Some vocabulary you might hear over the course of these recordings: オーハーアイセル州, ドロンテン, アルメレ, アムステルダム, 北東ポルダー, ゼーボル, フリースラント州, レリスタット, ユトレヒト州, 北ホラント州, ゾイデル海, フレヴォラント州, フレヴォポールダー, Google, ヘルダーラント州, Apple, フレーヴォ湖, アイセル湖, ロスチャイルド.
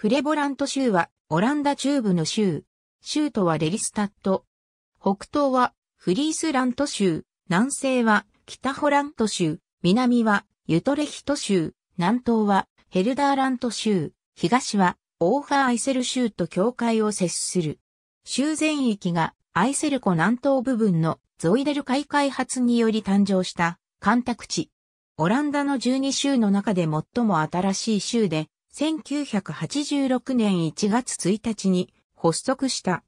フレヴォラント州はオランダ中部の州。州都はレリスタット。北東はフリースラント州。南西は北ホラント州。南はユトレヒト州。南東はヘルダーラント州。東はオーハーアイセル州と境界を接する。州全域がアイセル湖南東部分のゾイデル海開発により誕生した干拓地。オランダの12州の中で最も新しい州で、1986年1月1日に発足した。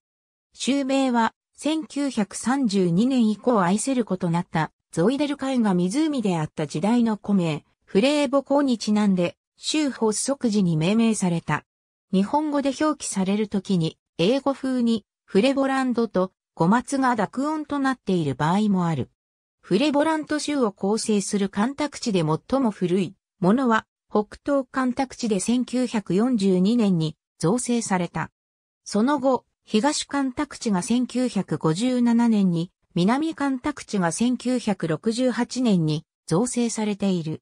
州名は1932年以降アイセル湖となったゾイデル海が湖であった時代の湖名、フレーヴォ湖にちなんで州発足時に命名された。日本語で表記されるときに英語風にフレヴォランドと語末が濁音となっている場合もある。フレヴォラント州を構成する干拓地で最も古いものは北東干拓地で1942年に造成された。その後、東干拓地が1957年に、南干拓地が1968年に造成されている。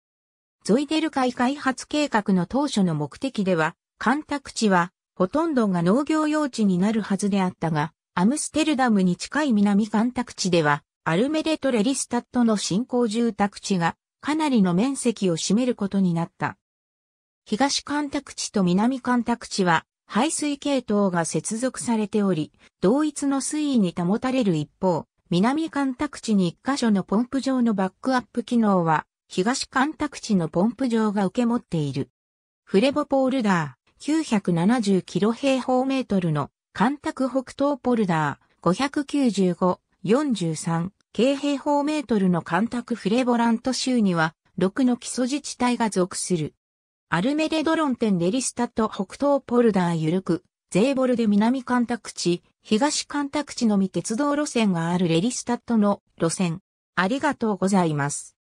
ゾイデル海開発計画の当初の目的では、干拓地はほとんどが農業用地になるはずであったが、アムステルダムに近い南干拓地では、アルメレとレリスタットの新興住宅地がかなりの面積を占めることになった。東干拓地と南干拓地は、排水系統が接続されており、同一の水位に保たれる一方、南干拓地に1箇所のポンプ場のバックアップ機能は、東干拓地のポンプ場が受け持っている。フレヴォポールダー、970キロ平方メートルの干拓北東ポルダー、595.43。計平方メートルの干拓フレヴォラント州には6の基礎自治体が属する。アルメレドロンテンレリスタット北東ポルダーゆるく、ゼーボルで南干拓地、東干拓地のみ鉄道路線があるレリスタットの路線。ありがとうございます。